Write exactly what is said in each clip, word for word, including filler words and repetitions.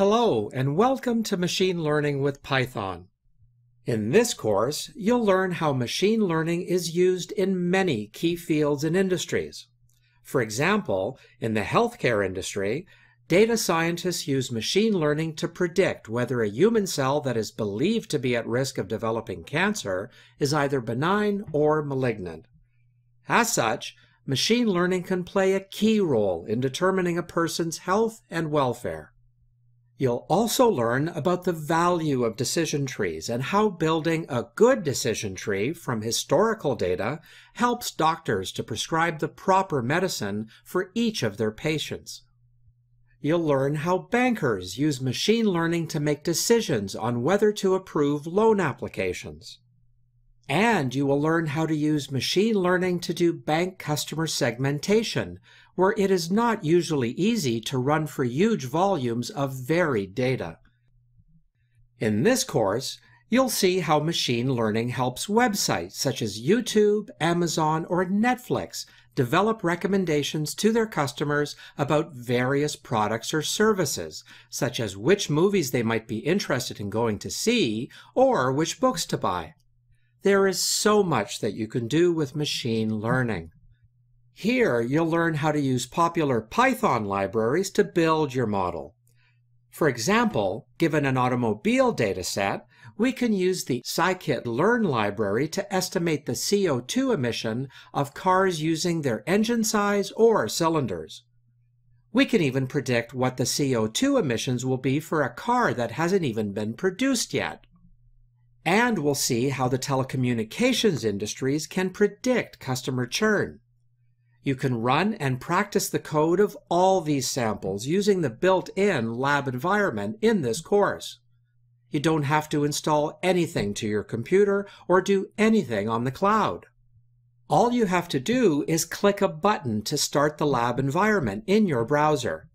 Hello and welcome to Machine Learning with Python. In this course, you'll learn how machine learning is used in many key fields and industries. For example, in the healthcare industry, data scientists use machine learning to predict whether a human cell that is believed to be at risk of developing cancer is either benign or malignant. As such, machine learning can play a key role in determining a person's health and welfare. You'll also learn about the value of decision trees and how building a good decision tree from historical data helps doctors to prescribe the proper medicine for each of their patients. You'll learn how bankers use machine learning to make decisions on whether to approve loan applications. And you will learn how to use machine learning to do bank customer segmentation, where it is not usually easy to run for huge volumes of varied data. In this course, you'll see how machine learning helps websites such as YouTube, Amazon, or Netflix develop recommendations to their customers about various products or services, such as which movies they might be interested in going to see or which books to buy. There is so much that you can do with machine learning. Here, you'll learn how to use popular Python libraries to build your model. For example, given an automobile dataset, we can use the scikit-learn library to estimate the C O two emission of cars using their engine size or cylinders. We can even predict what the C O two emissions will be for a car that hasn't even been produced yet. And we'll see how the telecommunications industries can predict customer churn. You can run and practice the code of all these samples using the built-in lab environment in this course. You don't have to install anything to your computer or do anything on the cloud. All you have to do is click a button to start the lab environment in your browser.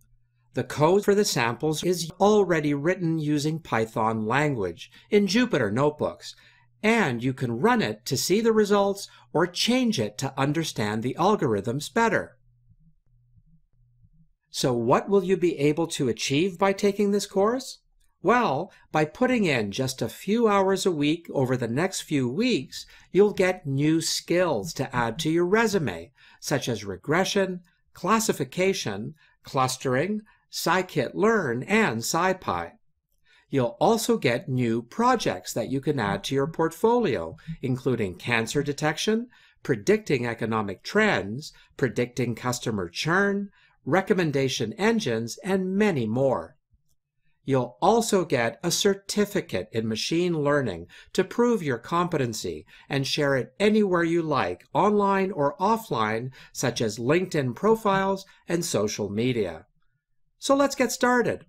The code for the samples is already written using Python language in Jupyter Notebooks, and you can run it to see the results or change it to understand the algorithms better. So what will you be able to achieve by taking this course? Well, by putting in just a few hours a week over the next few weeks, you'll get new skills to add to your resume, such as regression, classification, clustering, scikit-learn, and SciPy. You'll also get new projects that you can add to your portfolio, including cancer detection, predicting economic trends, predicting customer churn, recommendation engines, and many more. You'll also get a certificate in machine learning to prove your competency and share it anywhere you like, online or offline, such as LinkedIn profiles and social media. So let's get started.